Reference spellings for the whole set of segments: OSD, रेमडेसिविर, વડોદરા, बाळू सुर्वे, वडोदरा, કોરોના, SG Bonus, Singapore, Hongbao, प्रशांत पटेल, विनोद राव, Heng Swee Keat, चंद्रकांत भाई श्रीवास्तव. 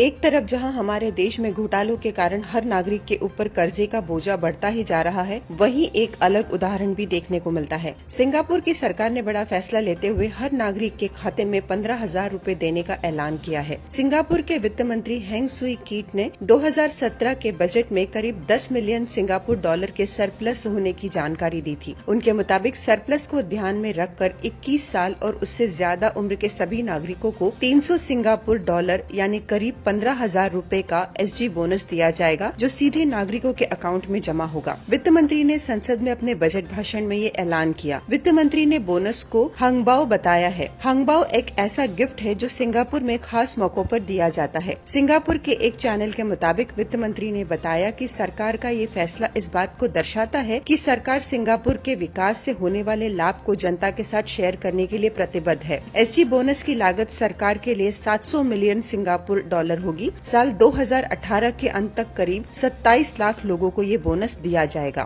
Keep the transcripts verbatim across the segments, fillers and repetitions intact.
एक तरफ जहां हमारे देश में घोटालों के कारण हर नागरिक के ऊपर कर्जे का बोझा बढ़ता ही जा रहा है, वहीं एक अलग उदाहरण भी देखने को मिलता है। सिंगापुर की सरकार ने बड़ा फैसला लेते हुए हर नागरिक के खाते में पंद्रह हजार रूपए देने का ऐलान किया है। सिंगापुर के वित्त मंत्री हेंग सुई कीट ने दो हजार सत्रह के बजट में करीब दस मिलियन सिंगापुर डॉलर के सरप्लस होने की जानकारी दी थी। उनके मुताबिक सरप्लस को ध्यान में रखकर इक्कीस साल और उससे ज्यादा उम्र के सभी नागरिकों को तीन सौ सिंगापुर डॉलर यानी करीब पंद्रह हजार रूपए का एसजी बोनस दिया जाएगा, जो सीधे नागरिकों के अकाउंट में जमा होगा। वित्त मंत्री ने संसद में अपने बजट भाषण में ये ऐलान किया। वित्त मंत्री ने बोनस को हंगबाओ बताया है। हंगबाओ एक ऐसा गिफ्ट है जो सिंगापुर में खास मौकों पर दिया जाता है। सिंगापुर के एक चैनल के मुताबिक वित्त मंत्री ने बताया कि सरकार का ये फैसला इस बात को दर्शाता है कि सरकार सिंगापुर के विकास से होने वाले लाभ को जनता के साथ शेयर करने के लिए प्रतिबद्ध है। एसजी बोनस की लागत सरकार के लिए सात सौ मिलियन सिंगापुर डॉलर होगी। साल दो हजार अठारह के अंत तक करीब सत्ताईस लाख लोगों को ये बोनस दिया जाएगा।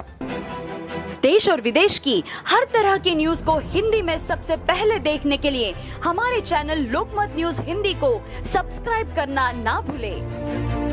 देश और विदेश की हर तरह की न्यूज को हिंदी में सबसे पहले देखने के लिए हमारे चैनल लोकमत न्यूज हिंदी को सब्सक्राइब करना ना भूलें।